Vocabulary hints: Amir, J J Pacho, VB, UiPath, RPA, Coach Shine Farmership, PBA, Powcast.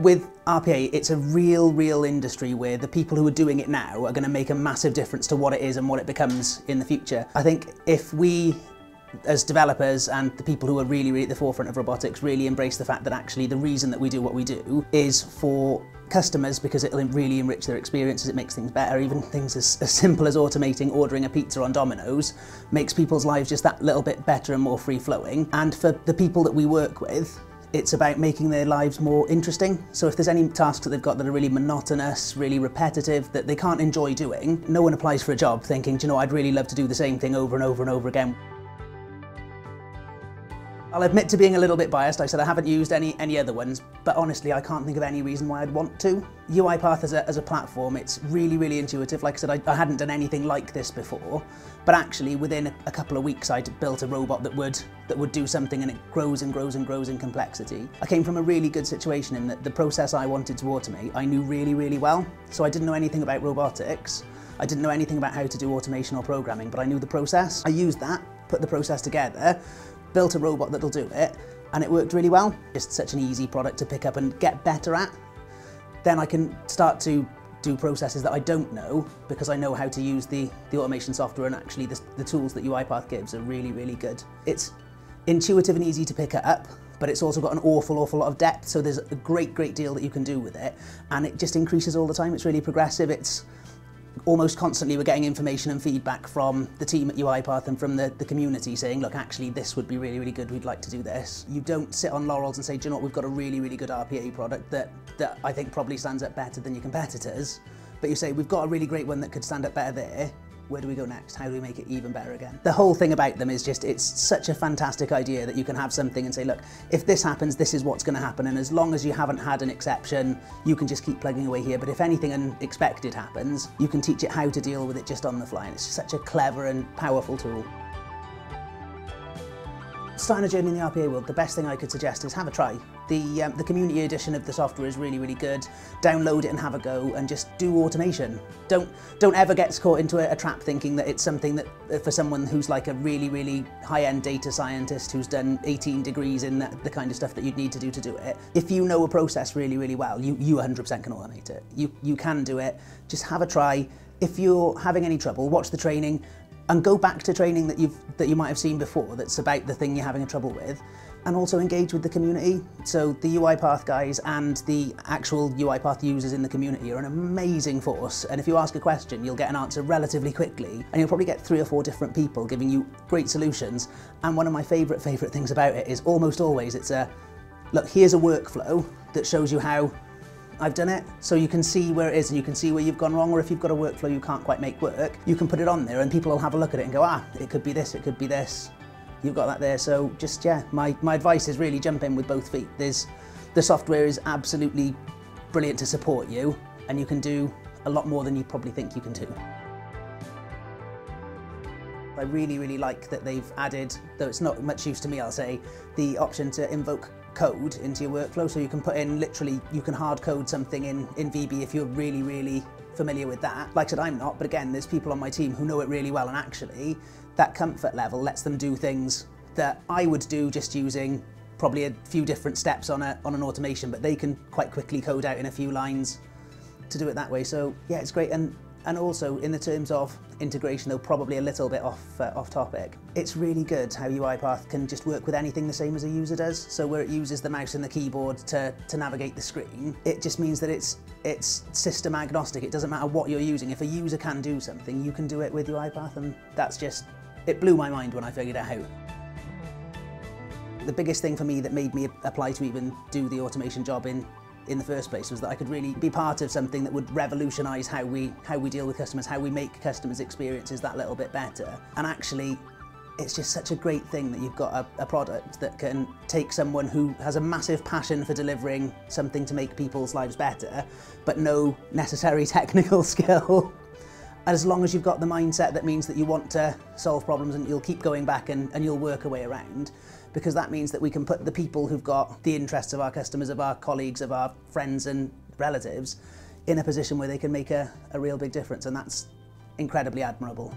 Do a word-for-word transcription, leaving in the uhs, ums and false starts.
With R P A, it's a real, real industry where the people who are doing it now are going to make a massive difference to what it is and what it becomes in the future. I think if we, as developers and the people who are really, really at the forefront of robotics, really embrace the fact that actually the reason that we do what we do is for customers, because it'll really enrich their experiences, it makes things better. Even things as, as simple as automating ordering a pizza on Domino's makes people's lives just that little bit better and more free-flowing. And for the people that we work with, it's about making their lives more interesting. So if there's any tasks that they've got that are really monotonous, really repetitive, that they can't enjoy doing, no one applies for a job thinking, do you know, I'd really love to do the same thing over and over and over again. I'll admit to being a little bit biased. I said I haven't used any any other ones, but honestly, I can't think of any reason why I'd want to. UiPath as a, as a platform, it's really, really intuitive. Like I said, I, I hadn't done anything like this before, but actually within a, a couple of weeks, I'd built a robot that would, that would do something, and it grows and grows and grows in complexity. I came from a really good situation in that the process I wanted to automate, I knew really, really well. So I didn't know anything about robotics. I didn't know anything about how to do automation or programming, but I knew the process. I used that, put the process together, built a robot that'll do it, and it worked really well. It's such an easy product to pick up and get better at. Then I can start to do processes that I don't know, because I know how to use the, the automation software, and actually the, the tools that UiPath gives are really, really good. It's intuitive and easy to pick up, but it's also got an awful, awful lot of depth, so there's a great, great deal that you can do with it, and it just increases all the time. It's really progressive. It's almost constantly we're getting information and feedback from the team at UiPath and from the, the community saying, look, actually this would be really, really good, we'd like to do this. You don't sit on laurels and say, do you know what, we've got a really, really good R P A product that, that I think probably stands up better than your competitors, but you say, we've got a really great one that could stand up better there, where do we go next? How do we make it even better again? The whole thing about them is just, it's such a fantastic idea that you can have something and say, look, if this happens, this is what's going to happen. And as long as you haven't had an exception, you can just keep plugging away here. But if anything unexpected happens, you can teach it how to deal with it just on the fly. And it's such a clever and powerful tool. Starting a journey in the R P A world, the best thing I could suggest is have a try. The, um, the community edition of the software is really, really good. Download it and have a go, and just do automation. Don't, don't ever get caught into a, a trap thinking that it's something that uh, for someone who's like a really, really high-end data scientist who's done eighteen degrees in that, the kind of stuff that you'd need to do to do it. If you know a process really, really well, you, you one hundred percent can automate it. You, you can do it. Just have a try. If you're having any trouble, watch the training, and go back to training that you've that you might have seen before that's about the thing you're having trouble with, and also engage with the community. So the UiPath guys and the actual UiPath users in the community are an amazing force, and if you ask a question you'll get an answer relatively quickly, and you'll probably get three or four different people giving you great solutions. And one of my favourite favourite things about it is almost always it's a, look, here's a workflow that shows you how I've done it, so you can see where it is and you can see where you've gone wrong, or if you've got a workflow you can't quite make work, you can put it on there and people will have a look at it and go, ah, it could be this, it could be this, you've got that there. So just, yeah, my, my advice is really jump in with both feet. There's, the software is absolutely brilliant to support you, and you can do a lot more than you probably think you can do. I really, really like that they've added, though it's not much use to me, I'll say, the option to invoke code into your workflow, so you can put in, literally, you can hard code something in, in V B if you're really, really familiar with that. Like I said, I'm not, but again, there's people on my team who know it really well, and actually, that comfort level lets them do things that I would do just using probably a few different steps on, a, on an automation, but they can quite quickly code out in a few lines to do it that way. So yeah, it's great. And And also, in the terms of integration, though probably a little bit off uh, off topic, it's really good how UiPath can just work with anything the same as a user does. So where it uses the mouse and the keyboard to, to navigate the screen, it just means that it's, it's system agnostic. It doesn't matter what you're using. If a user can do something, you can do it with UiPath, and that's just, it blew my mind when I figured out how. The biggest thing for me that made me apply to even do the automation job in in the first place was that I could really be part of something that would revolutionise how we how we deal with customers, how we make customers' experiences that little bit better. And actually, it's just such a great thing that you've got a, a product that can take someone who has a massive passion for delivering something to make people's lives better, but no necessary technical skill. As long as you've got the mindset that means that you want to solve problems, and you'll keep going back and, and you'll work a way around, because that means that we can put the people who've got the interests of our customers, of our colleagues, of our friends and relatives in a position where they can make a, a real big difference, and that's incredibly admirable.